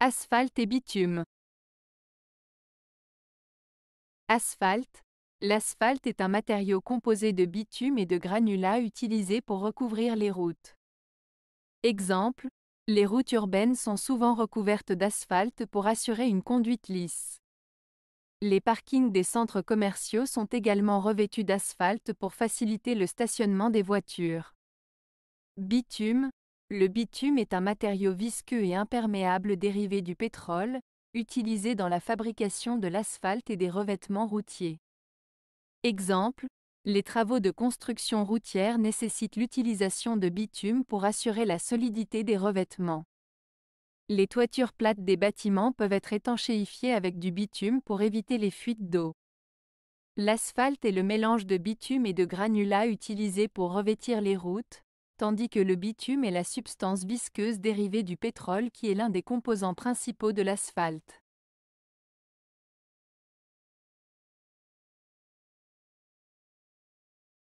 Asphalte et bitume. Asphalte. L'asphalte est un matériau composé de bitume et de granulats utilisés pour recouvrir les routes. Exemple, les routes urbaines sont souvent recouvertes d'asphalte pour assurer une conduite lisse. Les parkings des centres commerciaux sont également revêtus d'asphalte pour faciliter le stationnement des voitures. Bitume. Le bitume est un matériau visqueux et imperméable dérivé du pétrole, utilisé dans la fabrication de l'asphalte et des revêtements routiers. Exemple, les travaux de construction routière nécessitent l'utilisation de bitume pour assurer la solidité des revêtements. Les toitures plates des bâtiments peuvent être étanchéifiées avec du bitume pour éviter les fuites d'eau. L'asphalte est le mélange de bitume et de granulats utilisés pour revêtir les routes, tandis que le bitume est la substance visqueuse dérivée du pétrole qui est l'un des composants principaux de l'asphalte.